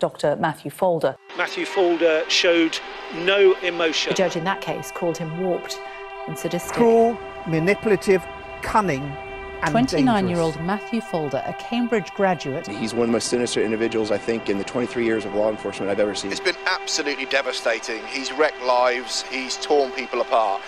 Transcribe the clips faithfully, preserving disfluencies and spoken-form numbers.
Doctor Matthew Falder. Matthew Falder showed no emotion. The judge in that case called him warped and sadistic. Cruel, manipulative, cunning and twenty-nine-year-old Matthew Falder, a Cambridge graduate. He's one of the most sinister individuals, I think, in the twenty-three years of law enforcement I've ever seen. It's been absolutely devastating. He's wrecked lives, he's torn people apart.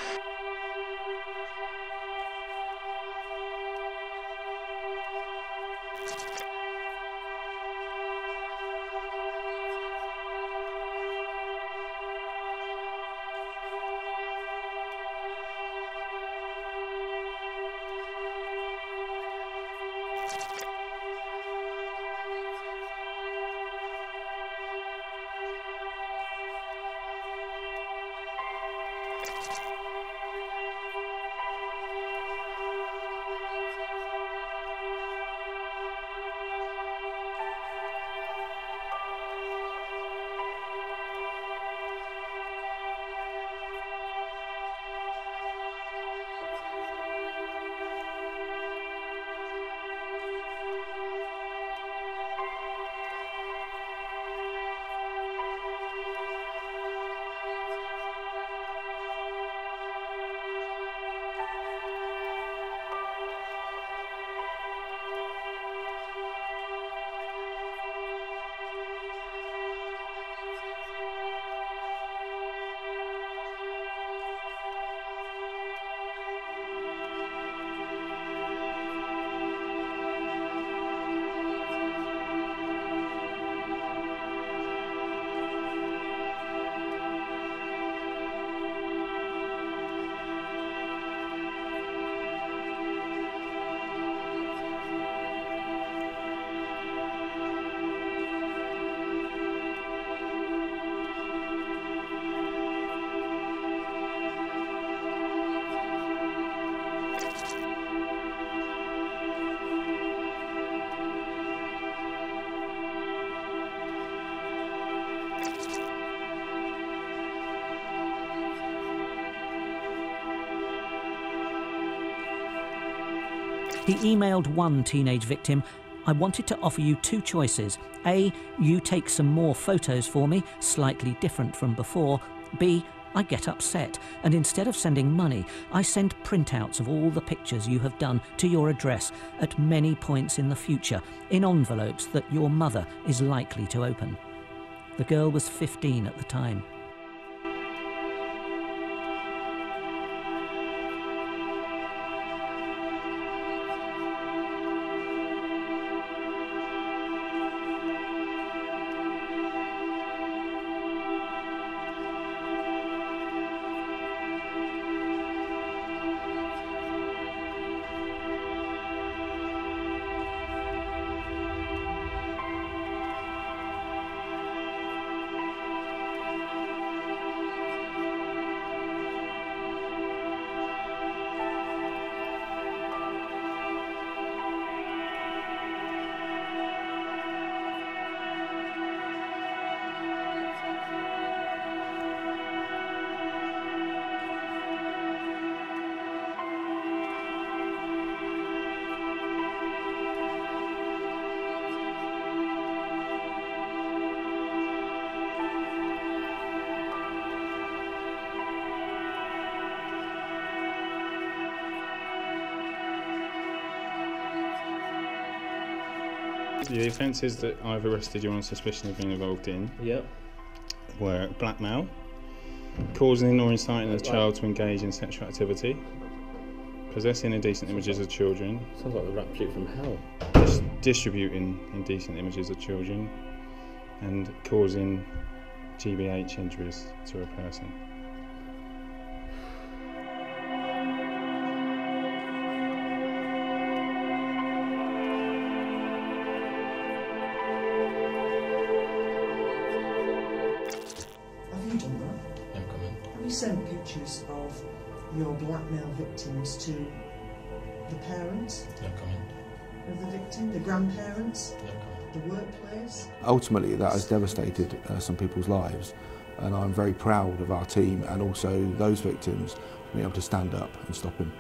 He emailed one teenage victim, "I wanted to offer you two choices. A, you take some more photos for me, slightly different from before. B, I get upset, and instead of sending money, I send printouts of all the pictures you have done to your address at many points in the future, in envelopes that your mother is likely to open." The girl was fifteen at the time. The offences that I've arrested you on suspicion of being involved in yep. were blackmail, causing or inciting a child to engage in sexual activity, possessing indecent images of children. Sounds like the rap sheet from hell. Dis distributing indecent images of children, and causing G B H injuries to a person. Sent pictures of your blackmail victims to the parents? No comment. Of the victim, the grandparents? No comment. The workplace? Ultimately that has devastated uh, some people's lives, and I'm very proud of our team and also those victims being able to stand up and stop him.